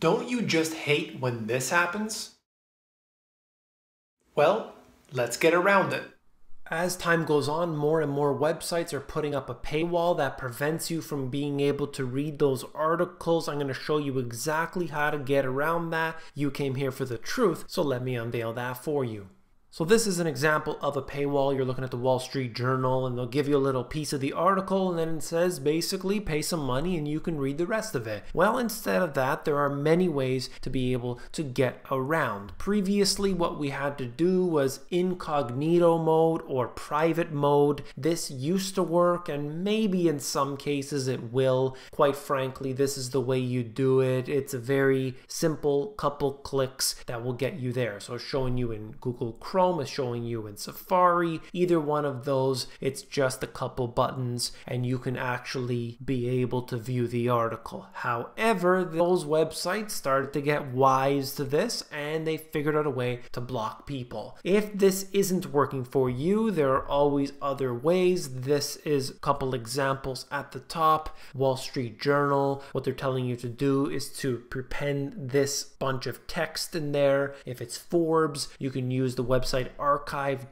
Don't you just hate when this happens? Well, let's get around it. As time goes on, more and more websites are putting up a paywall that prevents you from being able to read those articles. I'm going to show you exactly how to get around that. You came here for the truth, so let me unveil that for you. So this is an example of a paywall. You're looking at the Wall Street Journal and they'll give you a little piece of the article and then it says basically pay some money and you can read the rest of it. Well, instead of that, there are many ways to be able to get around. Previously, what we had to do was incognito mode or private mode. This used to work and maybe in some cases it will. Quite frankly, this is the way you do it. It's a very simple couple clicks that will get you there. So showing you in Google Chrome, is showing you in Safari, either one of those, it's just a couple buttons and you can actually be able to view the article. However, those websites started to get wise to this and they figured out a way to block people. If this isn't working for you, there are always other ways. This is a couple examples at the top. Wall Street Journal, what they're telling you to do is to prepend this bunch of text in there. If it's Forbes, you can use the website Archive.is,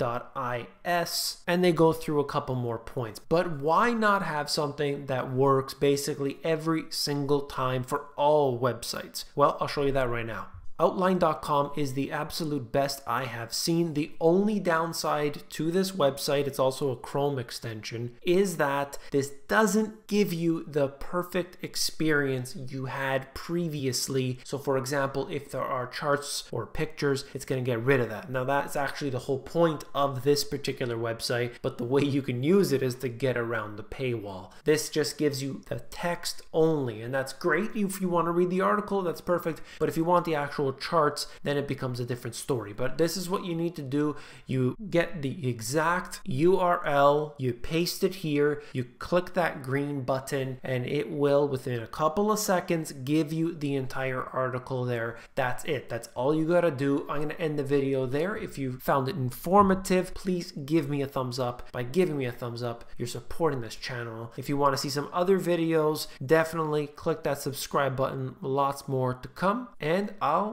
and they go through a couple more points. But why not have something that works basically every single time for all websites? Well, I'll show you that right now. Outline.com is the absolute best I have seen. The only downside to this website, it's also a Chrome extension, is that this doesn't give you the perfect experience you had previously. So for example, if there are charts or pictures, it's going to get rid of that. Now that's actually the whole point of this particular website, but the way you can use it is to get around the paywall. This just gives you the text only, and that's great if you want to read the article, that's perfect. But if you want the actual charts, then it becomes a different story. But this is what you need to do. You get the exact URL, you paste it here, you click that green button, and it will, within a couple of seconds, give you the entire article there. That's it. That's all you gotta do. I'm gonna end the video there. If you found it informative, please give me a thumbs up. By giving me a thumbs up, you're supporting this channel. If you want to see some other videos, definitely click that subscribe button. Lots more to come, and I'll